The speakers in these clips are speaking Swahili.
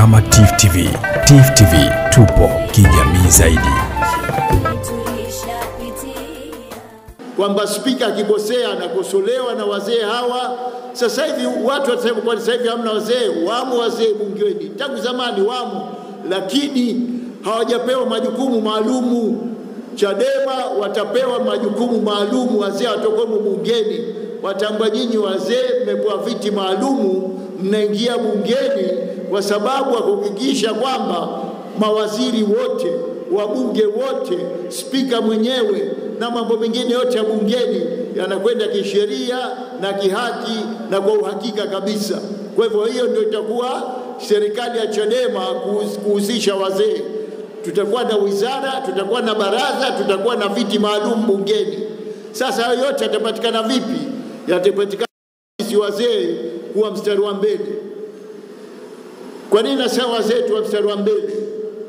kama TIFU TV. TIFU TV, tupo kijamii zaidi. Kwamba spika akikosea na kukosolewa na wazee hawa, sasa hivi watu watasema kwa sasa hivi hamna wazee, wamo wazee bungeni. Tangu zamani wamo, lakini hawajapewa majukumu maalumu. Chadema watapewa majukumu maalumu, wazee watoko bungeni. Watamba nyinyi wazee mmepewa viti maalumu, mnaingia bungeni kwa sababu kuhakikisha kwamba mawaziri wote, wabunge wote, spika mwenyewe na mambo mengine yote ya bungeni yanakwenda kisheria na kihaki na kwa uhakika kabisa. Kwa hivyo hiyo ndio itakuwa serikali ya Chadema kuhusisha wazee. Tutakuwa na wizara, tutakuwa na baraza, tutakuwa na viti maalum bungeni. Sasa hayo yote yatapatikana vipi? Yatapatikana sisi wazee kuwa mstari wa mbele. Kwa nini nasema wazee tuwe mstari wa mbele?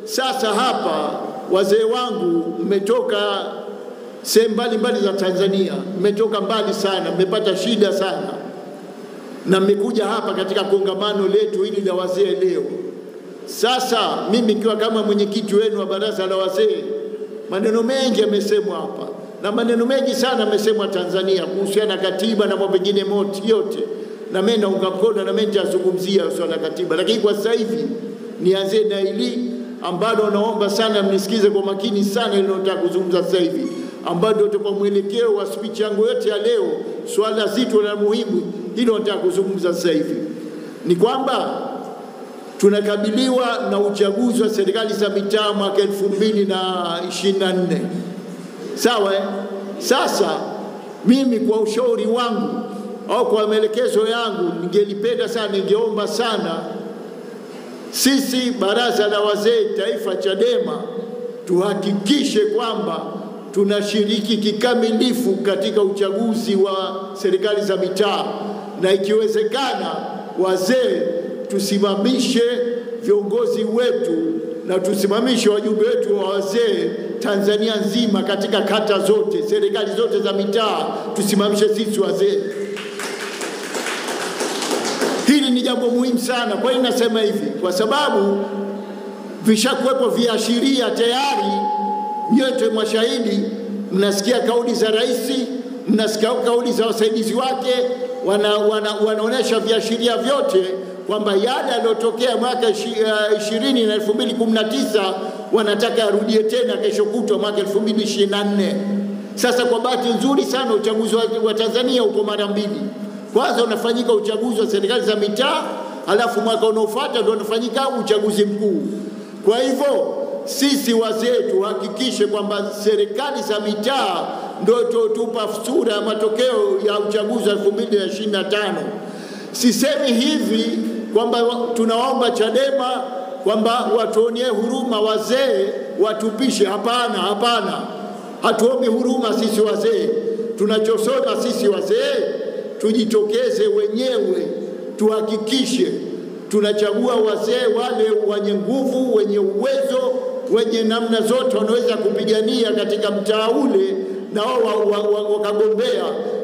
Sasa hapa wazee wangu mmetoka sehemu mbalimbali za Tanzania, mmetoka mbali sana, mmepata shida sana. Na mmekuja hapa katika kongamano letu hili la wazee leo. Sasa mimi nikiwa kama mwenyekiti wenu wa baraza la wazee, maneno mengi yamesemwa hapa. Na maneno mengi sana yamesemwa Tanzania kuhusiana na katiba na mambo mengine yote. Na mimi naunga mkono na mimi nitazungumzia swala la katiba, lakini kwa sasa hivi nianze na hili ambalo naomba sana mnisikize kwa makini sana ninalotaka kuzungumza sasa hivi, ambalo ndio kwa mwelekeo wa speech yangu yote ya leo. Swala zito na muhimu hilo nataka kuzungumza sasa hivi ni kwamba tunakabiliwa na uchaguzi wa serikali za mitaa mwaka 2024. Sawa? Sasa mimi kwa ushauri wangu au kwa maelekezo yangu, ningelipenda sana, ningeomba sana sisi baraza la wazee taifa Chadema tuhakikishe kwamba tunashiriki kikamilifu katika uchaguzi wa serikali za mitaa, na ikiwezekana wazee tusimamishe viongozi wetu na tusimamishe wajumbe wetu wa wazee Tanzania nzima katika kata zote, serikali zote za mitaa, tusimamishe sisi wazee. Hili ni jambo muhimu sana. Kwa nini nasema hivi? Kwa sababu vishakuwepo viashiria tayari, nyote mashahidi, mnasikia kauli za rais, mnasikia kauli za wasaidizi wake, wanaonesha viashiria vyote kwamba yale yaliyotokea mwaka 20 na 2019 wanataka arudie tena kesho kutwa mwaka 2024. Sasa kwa bahati nzuri sana uchaguzi wa Tanzania uko mara mbili. Kwanza unafanyika uchaguzi wa serikali za mitaa, alafu mwaka unaofuata ndio unafanyika uchaguzi mkuu. Kwa hivyo sisi wazee tuhakikishe kwamba serikali za mitaa ndio tutupa sura ya matokeo ya uchaguzi wa 2025. Sisemi hivi kwamba tunaomba Chadema kwamba watuonee huruma wazee watupishe. Hapana, hapana. Hatuombi huruma sisi wazee. Tunachosema sisi wazee, tujitokeze wenyewe, tuhakikishe tunachagua wazee wale wenye nguvu, wenye uwezo, wenye namna zote wanaweza kupigania katika mtaa ule, na wao wakagombea.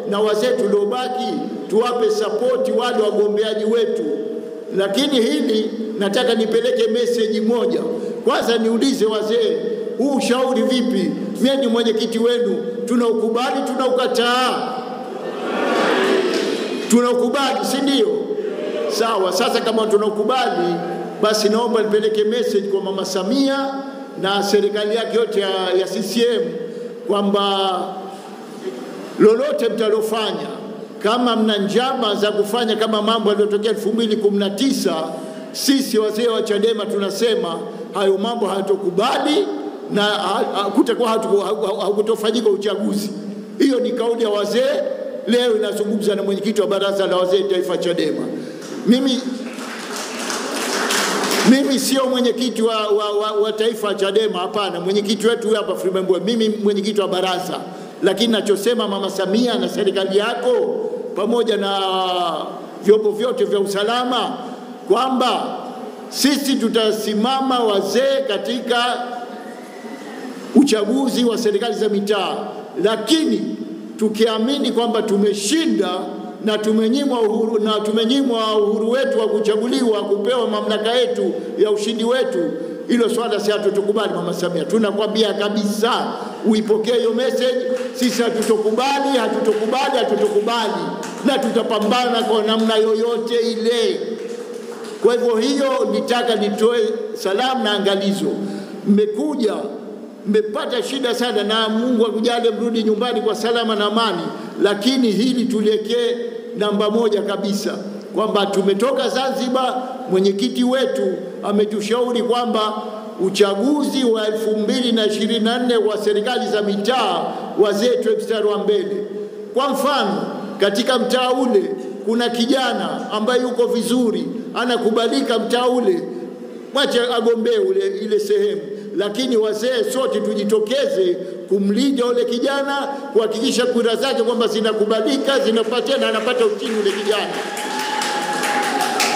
Na wazee tuliobaki tuwape sapoti wale wagombeaji wetu. Lakini hili nataka nipeleke message moja. Kwanza niulize wazee, huu ushauri vipi? Mimi ni mwenyekiti wenu, tunaukubali, tunaukataa? Tunakubali, si ndio? Sawa. Sasa kama tunakubali, basi naomba nipeleke message kwa Mama Samia na serikali yake yote ya CCM kwamba lolote mtalofanya, kama mna njama za kufanya kama mambo yaliyotokea 2019, sisi wazee wa Chadema tunasema hayo mambo hatokubali na hakutakuwa, hakutofanyika uchaguzi. Hiyo ni kauli ya wazee. Leo ninazungumza na mwenyekiti wa baraza la wazee taifa Chadema. Mimi sio mwenyekiti wa taifa Chadema, hapana. Mwenyekiti wetu hapa Freemember, mimi mwenyekiti wa baraza. Lakini nachosema Mama Samia na serikali yako pamoja na vyombo vyote vya usalama kwamba sisi tutasimama wazee katika uchaguzi wa serikali za mitaa, lakini tukiamini kwamba tumeshinda na tumenyimwa uhuru, na tumenyimwa uhuru wetu wa kuchaguliwa, kupewa mamlaka yetu ya ushindi wetu. Hilo swala si hatutukubali, Mama Samia. Tunakwambia kabisa uipokee hiyo message. Sisi hatutukubali, hatutukubali, hatutukubali, na tutapambana kwa namna yoyote ile. Kwa hivyo hiyo nitaka nitoe salamu na angalizo. Mmekuja, mmepata shida sana, na Mungu akujalie mrudi nyumbani kwa salama na amani, lakini hili tuliwekee namba moja kabisa kwamba tumetoka Zanzibar, mwenyekiti wetu ametushauri kwamba uchaguzi wa 2024 wa serikali za mitaa wazee tuwe mstari wa mbele. Kwa mfano, katika mtaa ule kuna kijana ambaye yuko vizuri, anakubalika mtaa ule, mwache agombee ile sehemu, lakini wazee sote tujitokeze kumlinda ule kijana, kuhakikisha kura zake kwamba zinakubalika, zinapatia na anapata ushindi ule kijana.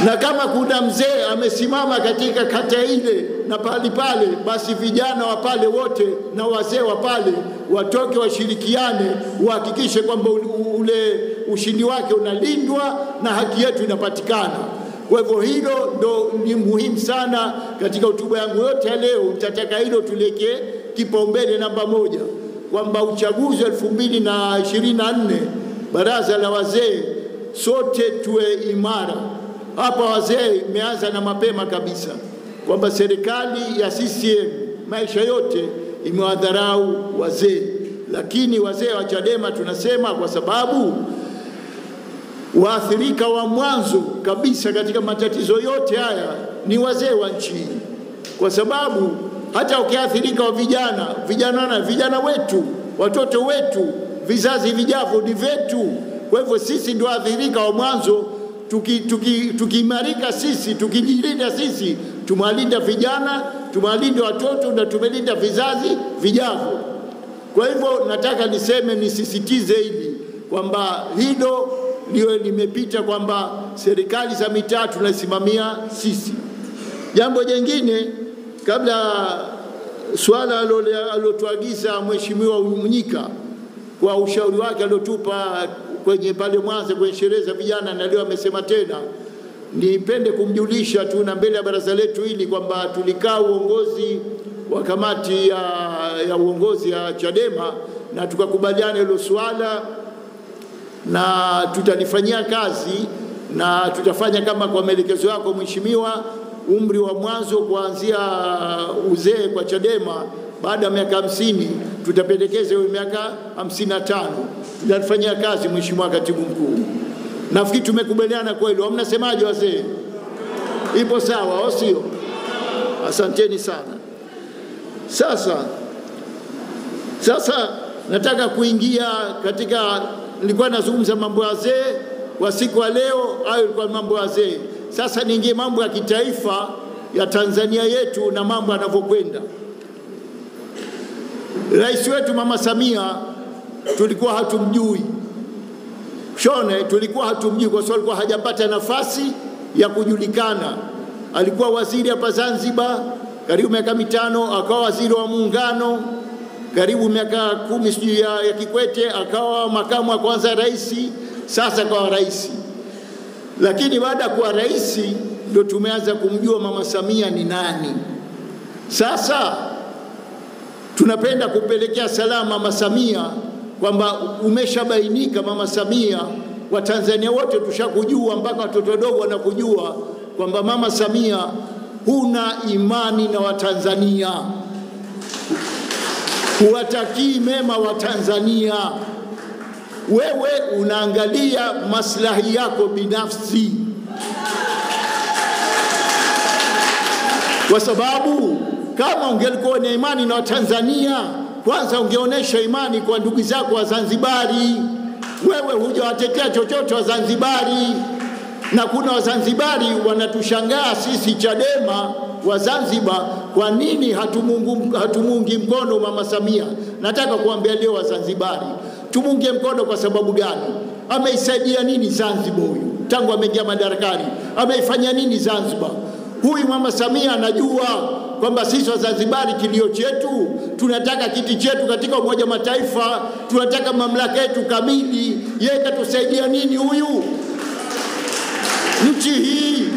Na kama kuna mzee amesimama katika kata ile na pali pale, basi vijana wa pale wote na wazee wa pale watoke, washirikiane, wahakikishe kwamba ule ushindi wake unalindwa na haki yetu inapatikana. Kwa hivyo hilo ndo ni muhimu sana. Katika hotuba yangu yote ya leo nitataka hilo tuliweke kipaumbele namba moja, kwamba uchaguzi 2024 baraza la wazee sote tuwe imara. Hapa wazee imeanza na mapema kabisa kwamba serikali ya CCM maisha yote imewadharau wazee, lakini wazee wa Chadema tunasema kwa sababu waathirika wa mwanzo kabisa katika matatizo yote haya ni wazee wa nchi, kwa sababu hata ukiathirika wa vijana wetu, watoto wetu, vizazi vijavyo ni wetu. Kwa hivyo sisi ndio waathirika wa mwanzo. Tukiimarika sisi, tukijilinda sisi, tumewalinda vijana, tumewalinda watoto, na tumelinda vizazi vijavyo. Kwa hivyo nataka niseme, nisisitize hili kwamba hilo ndio limepita, kwamba serikali za mitaa tunasimamia sisi. Jambo jingine, kabla swala alilotuagiza Mheshimiwa Mnyika kwa ushauri wake aliotupa kwenye pale Mwanza kwenye sherehe za vijana, na leo amesema tena, nipende kumjulisha tu na mbele ya baraza letu hili kwamba tulikaa uongozi wa kamati ya uongozi ya Chadema na tukakubaliana hilo swala, na tutalifanyia kazi na tutafanya kama kwa maelekezo yako Mheshimiwa. Umri wa mwanzo kuanzia uzee kwa Chadema baada ya miaka 50 tutapendekeza hiyo miaka 55. Tutafanyia kazi Mheshimiwa Katibu Mkuu. Nafikiri tumekubaliana kwa hilo. Mnasemaje wazee? Ipo sawa au sio? Asanteni sana. Sasa nataka kuingia katika, nilikuwa nazungumza mambo ya wazee kwa siku ya leo, hayo ilikuwa mambo ya wazee. Sasa niingie mambo ya kitaifa ya Tanzania yetu na mambo yanavyokwenda. Rais wetu Mama Samia tulikuwa hatumjui. Shone tulikuwa hatumjui kwa sababu alikuwa hajapata nafasi ya kujulikana. Alikuwa waziri hapa Zanzibar karibu miaka 5, akawa waziri wa muungano karibu miaka 10 sijui ya Kikwete, akawa makamu wa kwanza rais, sasa kwa rais. Lakini baada kwa rais ndio tumeanza kumjua Mama Samia ni nani. Sasa tunapenda kupelekea salamu Mama Samia kwamba umeshabainika Mama Samia, Watanzania wote tushakujua, mpaka watoto wadogo wanakujua kwamba Mama Samia huna imani na Watanzania, huwatakii mema Watanzania, wewe unaangalia maslahi yako binafsi. Kwa sababu kama ungelikuwa na imani na Watanzania, kwanza ungeonesha imani kwa ndugu zako wa Zanzibari. Wewe hujawatetea chochote wa Zanzibari, na kuna Wazanzibari wanatushangaa sisi Chadema wa Zanzibar kwa nini hatumungi mkono Mama Samia. Nataka kuambia leo Wazanzibari tumunge mkono. Kwa sababu gani? Ameisaidia nini Zanzibar huyu tangu ameingia madarakani? Ameifanya nini Zanzibar? Huyu Mama Samia anajua kwamba sisi Wazanzibari kilio chetu, tunataka kiti chetu katika Umoja Mataifa, tunataka mamlaka yetu kamili. Yeye katusaidia nini huyu? Nchi hii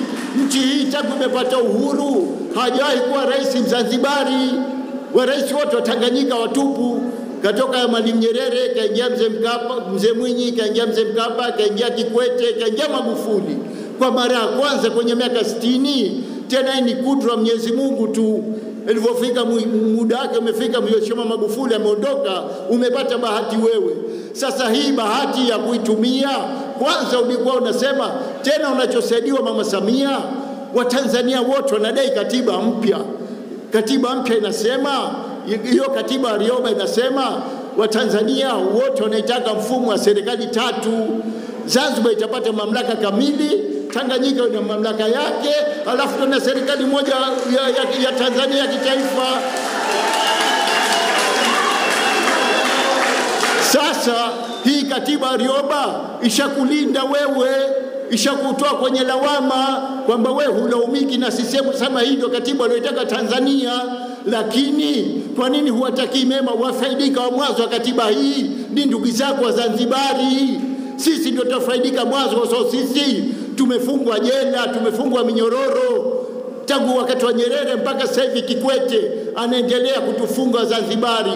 tangu imepata uhuru hajawahi kuwa rais Mzanzibari. Wa rais wote wa Tanganyika watupu, katoka Mwalimu Nyerere, kaingia Mzee Mwinyi, kaingia Mzee Mkapa, kaingia Kikwete, kaingia Magufuli. Kwa mara ya kwanza kwenye miaka 60, tena ni kudra Mwenyezi Mungu tu. Ilipofika muda wake umefika, Mheshimiwa Magufuli ameondoka, umepata bahati wewe. Sasa hii bahati ya kuitumia, kwanza ulikuwa unasema tena unachosaidiwa Mama Samia, Watanzania wote wanadai katiba mpya. Katiba mpya inasema, hiyo katiba aliyoba inasema Watanzania wote wanaitaka mfumo wa serikali tatu. Zanzibar itapata mamlaka kamili, Tanganyika ina mamlaka yake, alafu tuna serikali moja ya Tanzania ya kitaifa. Sasa hii katiba aliyoba ishakulinda wewe, ishakutoa kwenye lawama kwamba wewe hulaumiki na CCM. Sema hii ndio katiba aliyotaka Tanzania, lakini kwa nini huwataki mema wafaidika wa mwanzo wa katiba hii? Ni ndugu zako wa Zanzibari. Sisi ndio tutafaidika mwanzo, kwa sababu sisi tumefungwa jela, tumefungwa minyororo tangu wakati wa Nyerere mpaka sasa hivi Kikwete anaendelea kutufunga Zanzibari.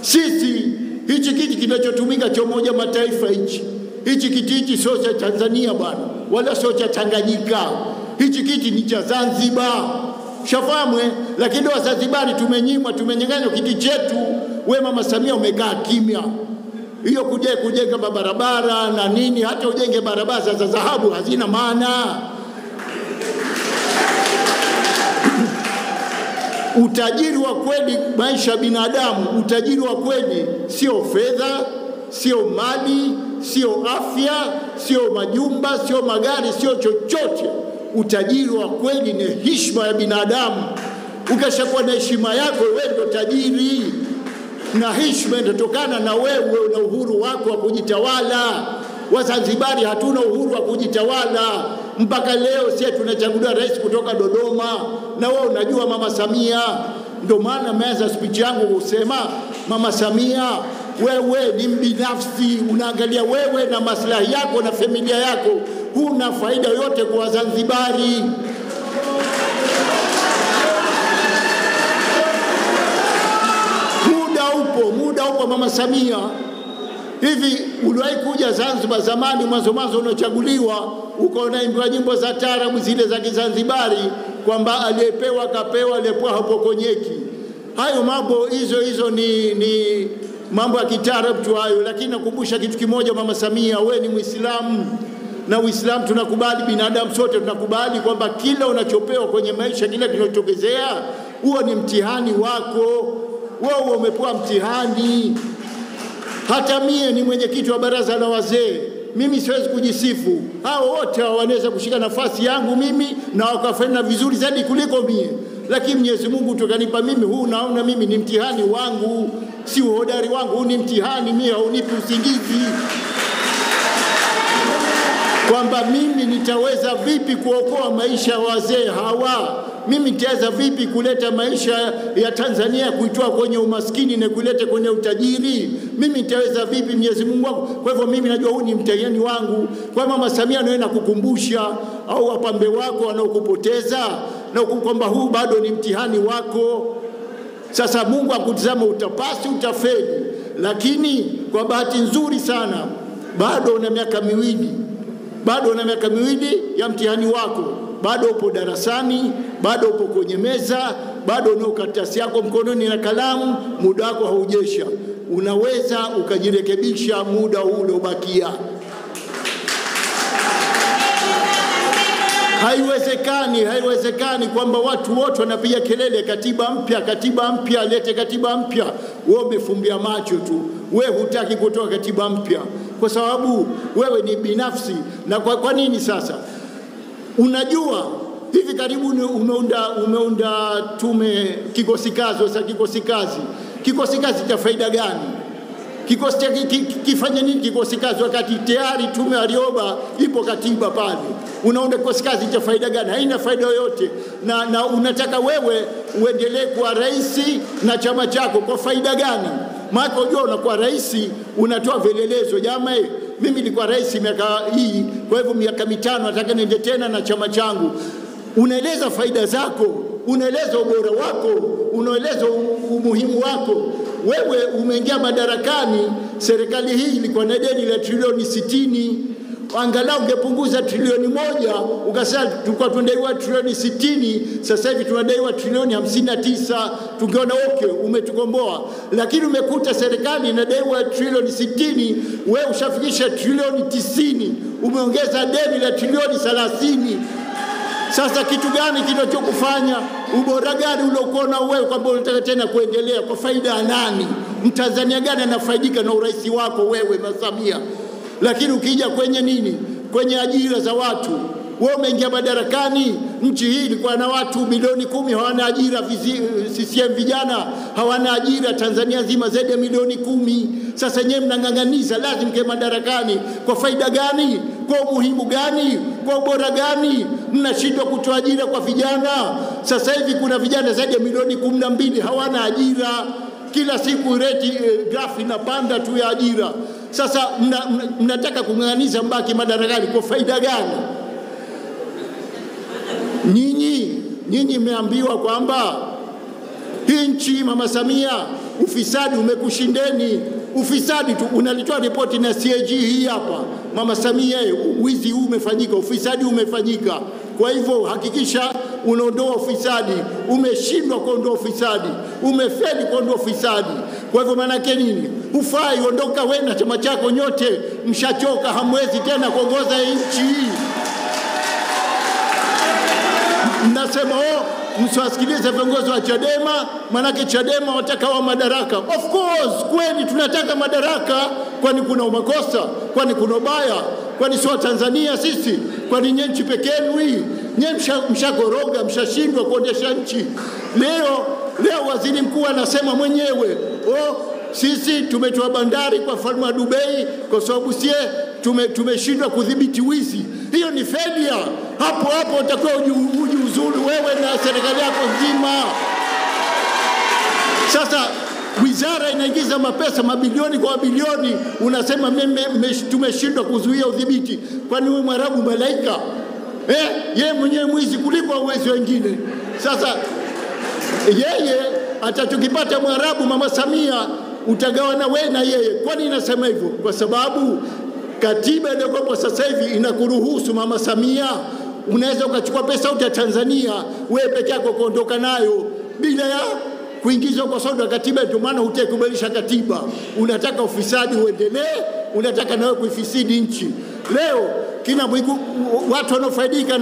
Sisi hichi kiti kinachotumika cha Umoja Mataifa hichi kiti hichi sio cha Tanzania bwana, wala sio cha Tanganyika. Hichi kiti ni cha Zanzibar. Shafamwe, lakini wa Zanzibari tumenyimwa, tumenyang'anywa kiti chetu. We Mama Samia umekaa kimya. Hiyo kujenga barabara na nini, hata ujenge barabara za dhahabu hazina maana. Utajiri wa kweli maisha binadamu, utajiri wa kweli sio fedha, sio mali, sio afya, sio majumba, sio magari, sio chochote. Utajiri wa kweli ni heshima ya binadamu. Ukashakuwa na heshima yako wewe ndio tajiri. Na heshima inatokana na wewe na uhuru wako wa kujitawala. Wazanzibari hatuna uhuru wa kujitawala. Mpaka leo sisi tunachaguliwa rais kutoka Dodoma, na wewe unajua Mama Samia. Ndio maana nimeanza speech yangu kusema Mama Samia, wewe ni mbinafsi, unaangalia wewe na maslahi yako na familia yako. Huna faida yote kwa Wazanzibari. Muda upo Mama Samia. Hivi uliwahi kuja Zanzibar zamani mwanzo unachaguliwa, ukaona imba nyimbo za taarabu zile za Kizanzibari kwamba aliyepewa kapewa, aliyepewa hapokonyeki? Hayo mambo hizo ni mambo ya kitaarabu tu hayo. Lakini nakumbusha kitu kimoja Mama Samia, wewe ni Muislamu, na Uislamu tunakubali, binadamu sote tunakubali kwamba kila unachopewa kwenye maisha, kila kinachotokezea huo ni mtihani wako. Wewe umepewa mtihani. Hata mie ni mwenyekiti wa baraza la wazee, mimi siwezi kujisifu. Hao wote wanaweza kushika nafasi yangu mimi na wakafanya vizuri zaidi kuliko mie, lakini Mwenyezi Mungu tukanipa mimi huu. Naona mimi ni mtihani wangu, si uhodari wangu. Huu ni mtihani, mie haunipi usingizi kwamba mimi nitaweza vipi kuokoa maisha ya wazee hawa. Mimi nitaweza vipi kuleta maisha ya Tanzania kuitoa kwenye umaskini na kuleta kwenye utajiri? Mimi nitaweza vipi, Mwenyezi Mungu wangu? Kwa hivyo mimi najua huu ni mtihani wangu. Kwa Mama Samia naye nakukumbusha, au wapambe wako wanaokupoteza, na kwamba huu bado ni mtihani wako. Sasa Mungu akutazama, utapasi, utafeli. Lakini kwa bahati nzuri sana bado una miaka miwili. Bado una miaka miwili ya mtihani wako. Bado upo darasani, bado upo kwenye meza, bado una karatasi yako mkononi na kalamu. Muda wako haujesha. Unaweza ukajirekebisha muda ule ubakia. Haiwezekani kwamba watu wote wanapiga kelele katiba mpya, lete katiba mpya. Wewe umefumbia macho tu. Wewe hutaki kutoa katiba mpya kwa sababu wewe ni binafsi. Na kwa nini sasa? Unajua hivi karibuni umeunda tume kikosi kazi cha faida gani? Kikosi cha kifanye nini kikosi kazi wakati tayari tume alioba ipo katiba pale? Unaona kikosi kazi cha faida gani? Haina faida yoyote. Na unataka wewe uendelee kuwa rais na chama chako kwa faida gani? Maana unajua unakuwa rais unatoa vielelezo, jamaa mimi nilikuwa rais miaka hii, kwa hivyo miaka mitano nataka niende tena na chama changu. Unaeleza faida zako, unaeleza ubora wako, unaeleza umuhimu wako. Wewe umeingia madarakani, serikali hii ilikuwa na deni la trilioni 60. Angalau ungepunguza trilioni 1, ukasema tulikuwa tunadaiwa trilioni 60, sasa hivi tunadaiwa trilioni 59, tungeona okay umetukomboa. Lakini umekuta serikali inadaiwa trilioni 60, wewe ushafikisha trilioni 90, umeongeza deni la trilioni 30. Sasa kitu gani kinachokufanya? Ubora gani unaokuona wewe kwamba unataka tena kuendelea? Kwa faida ya nani? Mtanzania gani anafaidika na urais wako wewe Samia? Lakini ukija kwenye nini? Kwenye ajira za watu. Wewe umeingia madarakani, nchi hii ilikuwa na watu milioni 10 hawana ajira, CCM vijana hawana ajira Tanzania nzima zaidi ya milioni 10. Sasa nyewe mnang'ang'aniza lazima mke madarakani kwa faida gani? Kwa umuhimu gani? Kwa ubora gani? Mnashindwa kutoa ajira kwa vijana. Sasa hivi kuna vijana zaidi ya milioni 12 hawana ajira. Kila siku rate graph inapanda tu ya ajira. Sasa mnataka kung'ang'aniza mbaki madarakani kwa faida gani? Nyinyi mmeambiwa kwamba hii nchi Mama Samia ufisadi umekushindeni. Ufisadi tu unalitoa ripoti na CAG hii hapa. Mama Samia wizi huu umefanyika, ufisadi umefanyika. Kwa hivyo hakikisha unaondoa ufisadi. Umeshindwa kuondoa ufisadi, umefeli kuondoa ufisadi. Kwa hivyo maana yake nini? Hufai, ondoka wewe na chama chako nyote, mshachoka, hamwezi tena kuongoza nchi. Mnasema msiwasikilize viongozi wa Chadema, manake Chadema wataka wa madaraka. Of course, kweli tunataka madaraka. Kwani kuna makosa? Kwani kuna ubaya? Kwani sio Tanzania sisi? Kwani nyenye nchi pekee nui? Nyenye mshagoroga, mshashindwa kuendesha nchi. Leo waziri mkuu anasema mwenyewe, sisi tumetoa bandari kwa falme ya Dubai kwa sababu sie tumeshindwa kudhibiti wizi. Hiyo ni failure. Hapo utakuwa ujiuzulu wewe na serikali yako nzima. Sasa wizara inaingiza mapesa mabilioni kwa bilioni, unasema tumeshindwa kuzuia udhibiti. Kwani wewe Mwarabu malaika? Yeye mwenyewe mwizi kuliko wezi wengine. Sasa yeye atakachokipata Mwarabu Mama Samia utagawa na wewe na yeye. Kwani inasema hivyo? Kwa sababu katiba iliyokuwa sasa hivi inakuruhusu Mama Samia unaweza ukachukua pesa kutoka Tanzania wewe peke yako kuondoka nayo bila ya kuingizwa kwa soda katiba. Ndio maana hutakubalisha katiba. Unataka ufisadi uendelee, unataka nawe kuifisidi nchi. Leo kina mwigu, watu wanaofaidika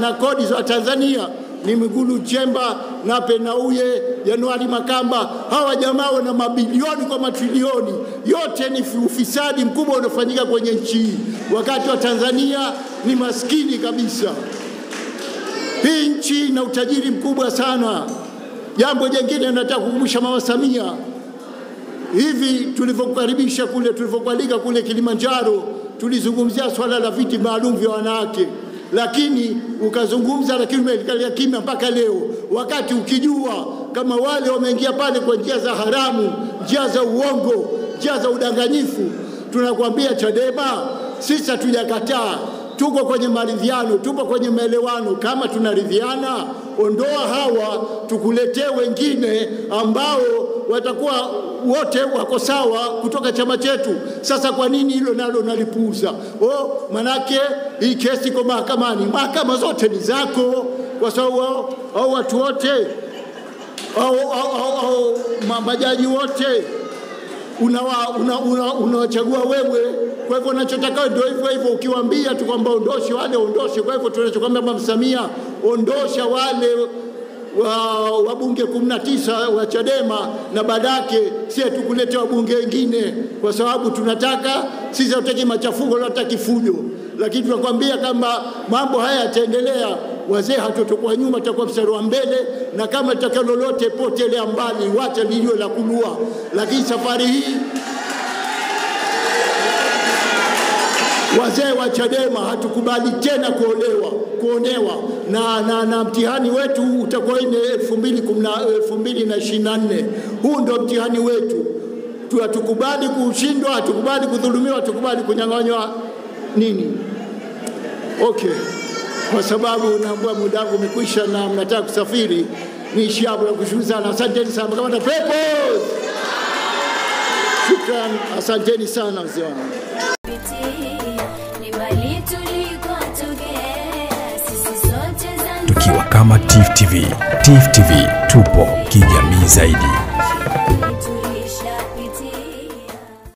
na kodi za Tanzania ni Mgulu Chemba na Penauye Januari Makamba. Hawa jamaa wana mabilioni kwa matrilioni. Yote ni ufisadi mkubwa unafanyika kwenye nchi, wakati wa Tanzania ni maskini kabisa. Hii nchi na utajiri mkubwa sana. Jambo jingine nataka kukumbusha Mama Samia, hivi tulivyokukaribisha kule, tulivyokualika kule Kilimanjaro, tulizungumzia swala la viti maalum vya wanawake. Lakini ukazungumza, lakini umekalia kimya mpaka leo, wakati ukijua kama wale wameingia pale kwa njia za haramu, njia za uongo, njia za udanganyifu. Tunakwambia Chadema sisi hatujakataa, tuko kwenye maridhiano, tupo kwenye maelewano. Kama tunaridhiana, ondoa hawa tukuletee wengine ambao watakuwa wote wako sawa kutoka chama chetu. Sasa kwa nini hilo nalo nalipuuza? Manake hii kesi kwa mahakamani, mahakama zote ni zako, kwa sababu au watu wote au majaji wote unawachagua wewe. Kwa hivyo unachotaka ndio hivyo hivyo. Ukiwaambia tu kwamba ondoshe wale, ondoshe. Kwa hivyo tunachokwambia Mama Samia, ondosha wale wabunge 19 wa Chadema, na badake sisi tukulete wabunge wengine, kwa sababu tunataka sisi, hatutaki machafuko, hatutaki fujo. Lakini tunakwambia kama mambo haya yataendelea, wazee hatotokuwa nyuma, tutakuwa mstari wa mbele, na kama tutakalo lolote potelea mbali, wacha lilio la kulua. Lakini safari hii Wazee wa Chadema hatukubali tena kuonewa na mtihani wetu utakuwa ni 2024. Huu ndio mtihani wetu. Hatukubali kushindwa, hatukubali kudhulumiwa, hatukubali kunyang'anywa nini. Okay. Kwa sababu naambia muda wangu umekwisha na mnataka kusafiri, niishi hapo na kushukuru. Asanteni sana kama na pepo. Shukrani, asanteni sana wazee wangu. Tukiwa kama TIFU TV, TIFU TV tupo kijamii zaidi.